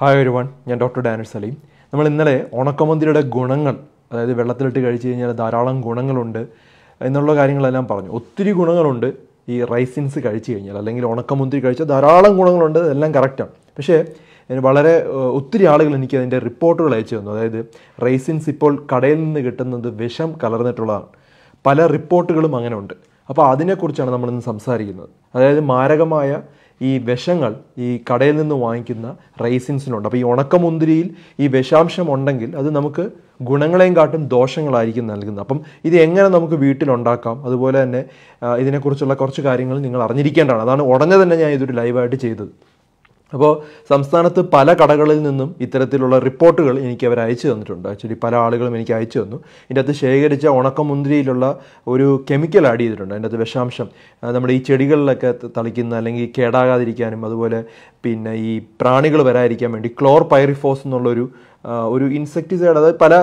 Hi everyone, I am Dr. Daniel Saleem. We have a lot of people who are in the world. We have rice in the rice. We have a lot of people who are in the rice. We have a lot of people who are in the rice. This Veshangal, this Kadayil ninnu vaangikkunna raisins undu. Appo ee onakkamundriyil ee veshamsham undengil adu namukku ഗുണങ്ങളെയും കാട്ടും ദോഷങ്ങളായിരിക്കും നൽകുന്നത്. അപ്പം ഇത് എങ്ങനെ നമുക്ക് വീട്ടിൽ ഉണ്ടാക്കാം അതുപോലെ തന്നെ ഇതിനെക്കുറിച്ചുള്ള കുറച്ച് കാര്യങ്ങൾ നിങ്ങൾ അറിഞ്ഞിരിക്കേണ്ടതാണ്. അതാണ് ഉടനെ തന്നെ ഞാൻ ഇതൊരു ലൈവ് ആയിട്ട് ചെയ്തത്. അപ്പോൾ സംസ്ഥാനത്തെ പല കടകളിൽ നിന്നും ഇത്തരത്തിലുള്ള റിപ്പോർട്ടുകൾ എനിക്ക് അവർ അയച്ചു തന്നിട്ടുണ്ട്. ആക്ച്വലി പല ആളുകളും എനിക്ക് അയച്ചു തന്നു. ഇതിനകത്ത് ശേഖരിച്ച ഉണക്കമുന്തിരിയിലുള്ള ഒരു കെമിക്കൽ ആഡ് ചെയ്തിട്ടുണ്ട്. അതിനകത്ത് വിഷാംശം നമ്മുടെ ഈ ചെടികളിലൊക്കെ തളിക്കുന്ന അല്ലെങ്കിൽ കേടാകാതിരിക്കാനും അതുപോലെ പിന്നെ ഈ പ്രാണികൾ വരാതിരിക്കാൻ വേണ്ടി ക്ലോർപൈറിഫോസ് എന്നുള്ള ഒരു ഇൻസെക്ടിസൈഡ് അതായത് പല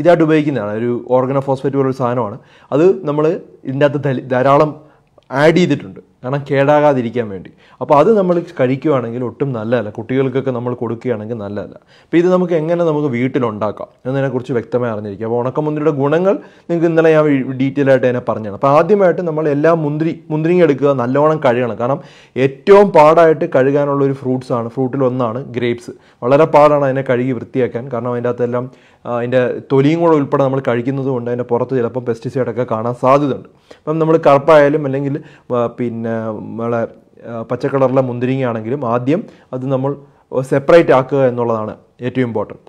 ഇതായിട്ട് ഉപയോഗിക്കുന്നതാണ്. ഒരു ഓർഗനോഫോസ്ഫേറ്റ് പോലുള്ള സാധനമാണ്. അത് നമ്മൾ ഇതിനകത്ത് ധാരാളം ആഡ് ചെയ്തിട്ടുണ്ട്. കാരണം കേടാകാതിരിക്കാൻ വേണ്ടി. അപ്പോൾ അത് നമ്മൾ കഴിക്കുകയാണെങ്കിൽ ഒട്ടും നല്ലതല്ല. കുട്ടികൾക്കൊക്കെ നമ്മൾ കൊടുക്കുകയാണെങ്കിൽ നല്ലതല്ല. അപ്പോൾ ഇത് നമുക്ക് എങ്ങനെ നമുക്ക് വീട്ടിലുണ്ടാക്കാം എന്നതിനെക്കുറിച്ച് വ്യക്തമായി അറിഞ്ഞിരിക്കുക. അപ്പോൾ ഉണക്കമുന്തിരിയുടെ ഗുണങ്ങൾ നിങ്ങൾക്ക് ഇന്നലെ ഞാൻ ഡീറ്റെയിൽ ആയിട്ട് തന്നെ പറഞ്ഞതാണ്. അപ്പോൾ ആദ്യമായിട്ട് നമ്മൾ എല്ലാ മുന്തിരിങ്ങ എടുക്കുക, നല്ലോണം കഴുകണം. കാരണം ഏറ്റവും പാടായിട്ട് കഴുകാനുള്ള ഒരു ഫ്രൂട്ട്സാണ്, ഫ്രൂട്ടിലൊന്നാണ് ഗ്രേപ്സ്. വളരെ പാടാണ് അതിനെ കഴുകി വൃത്തിയാക്കാൻ. കാരണം അതിൻ്റെ അകത്തെല്ലാം അതിൻ്റെ തൊലിയും കൂടെ ഉൾപ്പെടെ നമ്മൾ കഴിക്കുന്നത് കൊണ്ട് അതിൻ്റെ പുറത്ത് ചിലപ്പോൾ പെസ്റ്റിസൈഡൊക്കെ കാണാൻ സാധ്യതയുണ്ട്. അപ്പം നമ്മൾ കറുപ്പായാലും അല്ലെങ്കിൽ പിന്നെ നമ്മളെ പച്ചക്കളറിലെ മുന്തിരിങ്ങയാണെങ്കിലും ആദ്യം അത് നമ്മൾ സെപ്പറേറ്റ് ആക്കുക എന്നുള്ളതാണ് ഏറ്റവും ഇമ്പോർട്ടൻറ്റ്.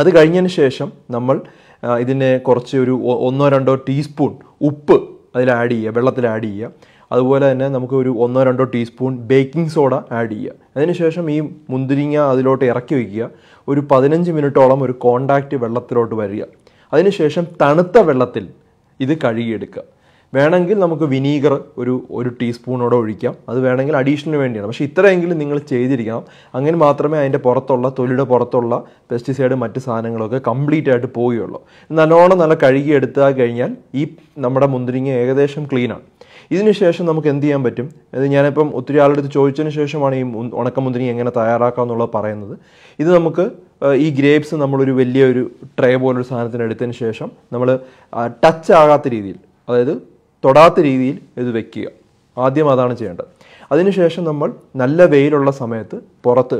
അത് കഴിഞ്ഞതിന് ശേഷം നമ്മൾ ഇതിനെ കുറച്ച് ഒരു 1-2 ടീസ്പൂൺ ഉപ്പ് അതിൽ ആഡ് ചെയ്യുക, വെള്ളത്തിൽ ആഡ് ചെയ്യുക. അതുപോലെ തന്നെ നമുക്ക് ഒരു 1-2 ടീസ്പൂൺ ബേക്കിംഗ് സോഡ ആഡ് ചെയ്യുക. അതിനുശേഷം ഈ മുന്തിരിങ്ങ അതിലോട്ട് ഇറക്കി വയ്ക്കുക. ഒരു 15 മിനിറ്റോളം ഒരു കോണ്ടാക്റ്റ് വെള്ളത്തിലോട്ട് വരിക. അതിനുശേഷം തണുത്ത വെള്ളത്തിൽ ഇത് കഴുകിയെടുക്കുക. വേണമെങ്കിൽ നമുക്ക് വിനീഗർ ഒരു ടീസ്പൂണോടെ ഒഴിക്കാം. അത് വേണമെങ്കിൽ അഡീഷണൽ വേണ്ടിയാണ്. പക്ഷേ ഇത്രയെങ്കിലും നിങ്ങൾ ചെയ്തിരിക്കണം. അങ്ങനെ മാത്രമേ അതിൻ്റെ പുറത്തുള്ള തൊലിയുടെ പുറത്തുള്ള പെസ്റ്റിസൈഡ് മറ്റ് സാധനങ്ങളൊക്കെ കംപ്ലീറ്റ് ആയിട്ട് പോവുകയുള്ളൂ. നല്ലോണം നല്ല കഴുകിയെടുത്താൽ കഴിഞ്ഞാൽ ഈ നമ്മുടെ മുന്തിരിങ്ങ ഏകദേശം ക്ലീനാണ്. ഇതിനുശേഷം നമുക്ക് എന്ത് ചെയ്യാൻ പറ്റും? അത് ഞാനിപ്പം ഒത്തിരി ആളുടെ അടുത്ത് ചോദിച്ചതിന് ശേഷമാണ് ഈ ഉണക്കമുന്തിരി എങ്ങനെ തയ്യാറാക്കാം എന്നുള്ളത് പറയുന്നത്. ഇത് നമുക്ക് ഈ ഗ്രേപ്സ് നമ്മളൊരു വലിയൊരു ട്രേ പോലൊരു സാധനത്തിനെടുത്തതിന് ശേഷം നമ്മൾ ടച്ച് ആകാത്ത രീതിയിൽ, അതായത് തൊടാത്ത രീതിയിൽ ഇത് വെക്കുക. ആദ്യം അതാണ് ചെയ്യേണ്ടത്. അതിനുശേഷം നമ്മൾ നല്ല വെയിലുള്ള സമയത്ത്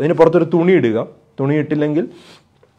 ഇതിന് പുറത്തൊരു തുണി ഇടുക. തുണി ഇട്ടില്ലെങ്കിൽ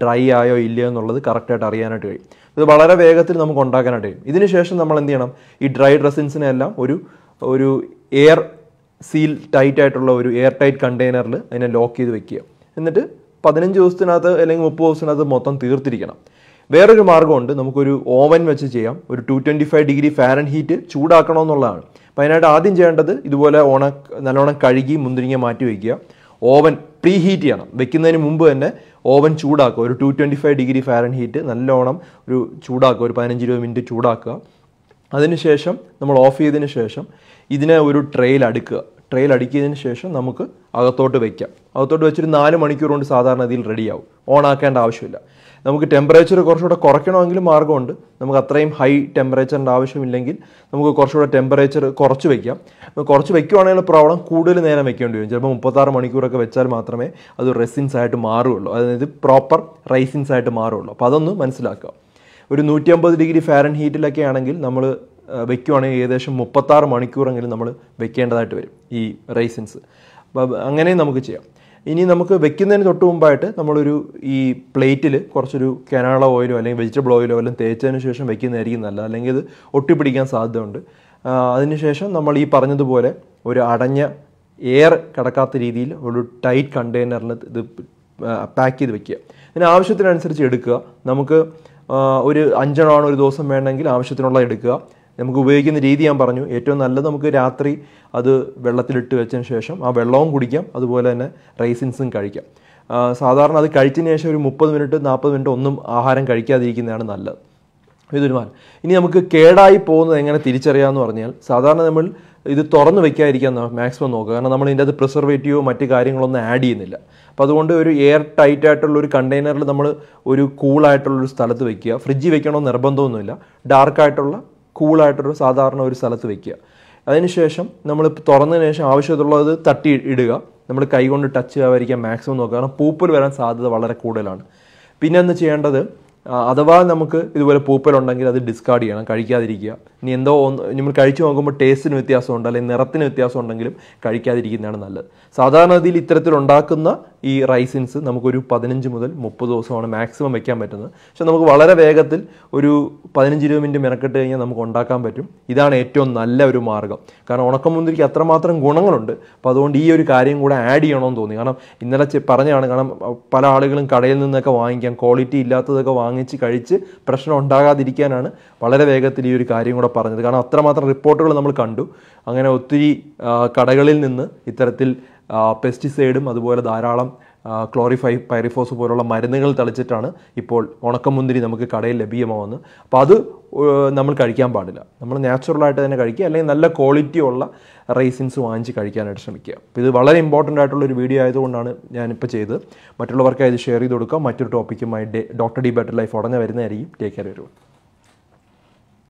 ഡ്രൈ ആയോ ഇല്ലയോ എന്നുള്ളത് കറക്റ്റായിട്ട് അറിയാനായിട്ട് കഴിയും. ഇത് വളരെ വേഗത്തിൽ നമുക്ക് ഉണ്ടാക്കാനായിട്ട് കഴിയും. ഇതിന് ശേഷം നമ്മൾ എന്ത് ചെയ്യണം? ഈ ഡ്രൈ റെസിൻസിനെല്ലാം ഒരു എയർ സീൽ ടൈറ്റ് ആയിട്ടുള്ള ഒരു എയർ ടൈറ്റ് കണ്ടെയ്നറിൽ അതിനെ ലോക്ക് ചെയ്ത് വെക്കുക. എന്നിട്ട് 15 ദിവസത്തിനകത്ത് അല്ലെങ്കിൽ 30 ദിവസത്തിനകത്ത് മൊത്തം തീർത്തിരിക്കണം. വേറൊരു മാർഗ്ഗമുണ്ട്. നമുക്കൊരു ഓവൻ വെച്ച് ചെയ്യാം. ഒരു 225 ഡിഗ്രി ഫാരൻഹീറ്റ് ചൂടാക്കണമെന്നുള്ളതാണ്. അപ്പോൾ അതിനായിട്ട് ആദ്യം ചെയ്യേണ്ടത് ഇതുപോലെ നല്ലോണം കഴുകി മുന്തിരിങ്ങ മാറ്റി വയ്ക്കുക. ഓവൻ പ്രീ ഹീറ്റ് ചെയ്യണം. വെക്കുന്നതിന് മുമ്പ് തന്നെ ഓവൻ ചൂടാക്കുക. ഒരു 225 ഡിഗ്രി ഫാരൻഹീറ്റ് നല്ലോണം ഒരു ചൂടാക്കുക. ഒരു 15-20 മിനിറ്റ് ചൂടാക്കുക. അതിനുശേഷം നമ്മൾ ഓഫ് ചെയ്തതിന് ശേഷം ഇതിനെ ഒരു ട്രെയിൽ അടുക്കുക. ട്രെയിൽ അടുക്കിയതിന് ശേഷം നമുക്ക് അകത്തോട്ട് വയ്ക്കാം. അകത്തോട്ട് വെച്ചൊരു 4 മണിക്കൂർ കൊണ്ട് സാധാരണ ഇതിൽ റെഡിയാവും. ഓണാക്കേണ്ട ആവശ്യമില്ല. നമുക്ക് ടെമ്പറേച്ചർ കുറച്ചുകൂടെ കുറയ്ക്കണമെങ്കിൽ മാർഗ്ഗമുണ്ട്. നമുക്ക് അത്രയും ഹൈ ടെമ്പറേച്ചറിൻ്റെ ആവശ്യമില്ലെങ്കിൽ നമുക്ക് കുറച്ചുകൂടെ ടെമ്പറേച്ചർ കുറച്ച് വയ്ക്കാം. കുറച്ച് വയ്ക്കുവാണെങ്കിൽ പ്രോബ്ലം കൂടുതൽ നേരം വയ്ക്കേണ്ടി വരും. ചിലപ്പോൾ 36 മണിക്കൂറൊക്കെ വെച്ചാൽ മാത്രമേ അത് റെസിൻസ് ആയിട്ട് മാറുകയുള്ളൂ. അതായത് പ്രോപ്പർ റൈസിൻസ് ആയിട്ട് മാറുകയുള്ളൂ. അപ്പോൾ അതൊന്ന് മനസ്സിലാക്കുക. ഒരു 150 ഡിഗ്രി ഫാരൻ ഹീറ്റിലൊക്കെ ആണെങ്കിൽ നമ്മൾ വയ്ക്കുവാണെങ്കിൽ ഏകദേശം 36 മണിക്കൂറെങ്കിലും നമ്മൾ വെക്കേണ്ടതായിട്ട് വരും ഈ റൈസിൻസ്. അപ്പം അങ്ങനെയും നമുക്ക് ചെയ്യാം. ഇനി നമുക്ക് വെക്കുന്നതിന് തൊട്ട് മുമ്പായിട്ട് നമ്മളൊരു ഈ പ്ലേറ്റിൽ കുറച്ചൊരു കനാള ഓയിലോ അല്ലെങ്കിൽ വെജിറ്റബിൾ ഓയിലോ എല്ലാം തേച്ചതിന് ശേഷം വെക്കുന്നതായിരിക്കും നല്ല. അല്ലെങ്കിൽ ഇത് ഒട്ടിപ്പിടിക്കാൻ സാധ്യതയുണ്ട്. അതിനുശേഷം നമ്മൾ ഈ പറഞ്ഞതുപോലെ ഒരു അടഞ്ഞ എയർ കടക്കാത്ത രീതിയിൽ ഒരു ടൈറ്റ് കണ്ടെയ്നറിൽ ഇത് പാക്ക് ചെയ്ത് വെക്കുക. ഇതിന് ആവശ്യത്തിനനുസരിച്ച് എടുക്കുക. നമുക്ക് ഒരു 5 എണ്ണമാണ് ഒരു ദിവസം വേണമെങ്കിൽ ആവശ്യത്തിനുള്ള എടുക്കുക. നമുക്ക് ഉപയോഗിക്കുന്ന രീതി ഞാൻ പറഞ്ഞു. ഏറ്റവും നല്ലത് നമുക്ക് രാത്രി അത് വെള്ളത്തിലിട്ട് വെച്ചതിന് ശേഷം ആ വെള്ളവും കുടിക്കാം, അതുപോലെ തന്നെ റൈസിൻസും കഴിക്കാം. സാധാരണ അത് കഴിച്ചതിന് ശേഷം ഒരു 30 മിനിറ്റ് 40 മിനിറ്റ് ഒന്നും ആഹാരം കഴിക്കാതിരിക്കുന്നതാണ് നല്ലത്. ഇതൊരു മാനം. ഇനി നമുക്ക് കേടായി പോകുന്നത് എങ്ങനെ തിരിച്ചറിയാമെന്ന് പറഞ്ഞാൽ, സാധാരണ നമ്മൾ ഇത് തുറന്ന് വയ്ക്കാതിരിക്കാൻ മാക്സിമം നോക്കുക. കാരണം നമ്മൾ ഇതിൻ്റെ അത് പ്രിസർവേറ്റീവോ മറ്റ് കാര്യങ്ങളൊന്നും ആഡ് ചെയ്യുന്നില്ല. അപ്പോൾ അതുകൊണ്ട് ഒരു എയർ ടൈറ്റ് ആയിട്ടുള്ള ഒരു കണ്ടെയ്നറിൽ നമ്മൾ ഒരു കൂളായിട്ടുള്ളൊരു സ്ഥലത്ത് വയ്ക്കുക. ഫ്രിഡ്ജിൽ വയ്ക്കണമെന്ന് നിർബന്ധമൊന്നുമില്ല. ഡാർക്കായിട്ടുള്ള കൂളായിട്ടുള്ള സാധാരണ ഒരു സ്ഥലത്ത് വയ്ക്കുക. അതിനുശേഷം നമ്മൾ തുറന്നതിന് ശേഷം ആവശ്യമുള്ളത് തട്ടി ഇടുക. നമ്മൾ കൈകൊണ്ട് ടച്ച് ചെയ്യാതിരിക്കാൻ മാക്സിമം നോക്കുക. കാരണം പൂപ്പൽ വരാൻ സാധ്യത വളരെ കൂടുതലാണ്. പിന്നെ ഒന്ന് ചെയ്യേണ്ടത്, അഥവാ നമുക്ക് ഇതുപോലെ പൂപ്പലുണ്ടെങ്കിൽ അത് ഡിസ്കാർഡ് ചെയ്യണം, കഴിക്കാതിരിക്കുക. ഇനി എന്തോ നമ്മൾ കഴിച്ചു നോക്കുമ്പോൾ ടേസ്റ്റിന് വ്യത്യാസമുണ്ട് അല്ലെങ്കിൽ നിറത്തിന് വ്യത്യാസം ഉണ്ടെങ്കിലും കഴിക്കാതിരിക്കുന്നതാണ് നല്ലത്. സാധാരണ രീതിയിൽ ഇത്തരത്തിലുണ്ടാക്കുന്ന ഈ റൈസിൻസ് നമുക്കൊരു 15 മുതൽ 30 ദിവസമാണ് മാക്സിമം വയ്ക്കാൻ പറ്റുന്നത്. പക്ഷെ നമുക്ക് വളരെ വേഗത്തിൽ ഒരു 15-20 മിനിറ്റ് മെനക്കെട്ട് കഴിഞ്ഞാൽ നമുക്ക് ഉണ്ടാക്കാൻ പറ്റും. ഇതാണ് ഏറ്റവും നല്ല ഒരു മാർഗ്ഗം. കാരണം ഉണക്കമുന്തിരിക്ക് അത്രമാത്രം ഗുണങ്ങളുണ്ട്. അപ്പോൾ അതുകൊണ്ട് ഈ ഒരു കാര്യം കൂടെ ആഡ് ചെയ്യണമെന്ന് തോന്നി. കാരണം ഇന്നലെ പറഞ്ഞാണ്, കാരണം പല ആളുകളും കടയിൽ നിന്നൊക്കെ വാങ്ങിക്കാം, ക്വാളിറ്റി ഇല്ലാത്തതൊക്കെ വാങ്ങിച്ച് കഴിച്ച് പ്രശ്നം ഉണ്ടാകാതിരിക്കാനാണ് വളരെ വേഗത്തിൽ ഈ ഒരു കാര്യം കൂടെ പറഞ്ഞത്. കാരണം അത്രമാത്രം റിപ്പോർട്ടുകൾ നമ്മൾ കണ്ടു. അങ്ങനെ ഒത്തിരി കടകളിൽ നിന്ന് ഇത്തരത്തിൽ പെസ്റ്റിസൈഡും അതുപോലെ ധാരാളം ക്ലോറിഫൈ പൈറിഫോസ് പോലുള്ള മരുന്നുകൾ തളിച്ചിട്ടാണ് ഇപ്പോൾ ഉണക്കമുന്തിരി നമുക്ക് കടയിൽ ലഭ്യമാവുന്നത്. അപ്പോൾ അത് നമ്മൾ കഴിക്കാൻ പാടില്ല. നമ്മൾ നാച്ചുറലായിട്ട് തന്നെ കഴിക്കുക, അല്ലെങ്കിൽ നല്ല ക്വാളിറ്റിയുള്ള റൈസിൻസ് വാങ്ങിച്ച് കഴിക്കാനായിട്ട് ശ്രമിക്കുക. അപ്പോൾ ഇത് വളരെ ഇമ്പോർട്ടൻ്റ് ആയിട്ടുള്ളൊരു വീഡിയോ ആയതുകൊണ്ടാണ് ഞാനിപ്പോൾ ചെയ്തത്. മറ്റുള്ളവർക്കായി ഇത് ഷെയർ ചെയ്ത് കൊടുക്കുക. മറ്റൊരു ടോപ്പിക്കുമായി ഡോക്ടർ ഡി ബെറ്റർ ലൈഫ് ഉടനെ വരുന്നതായിരിക്കും. Take care.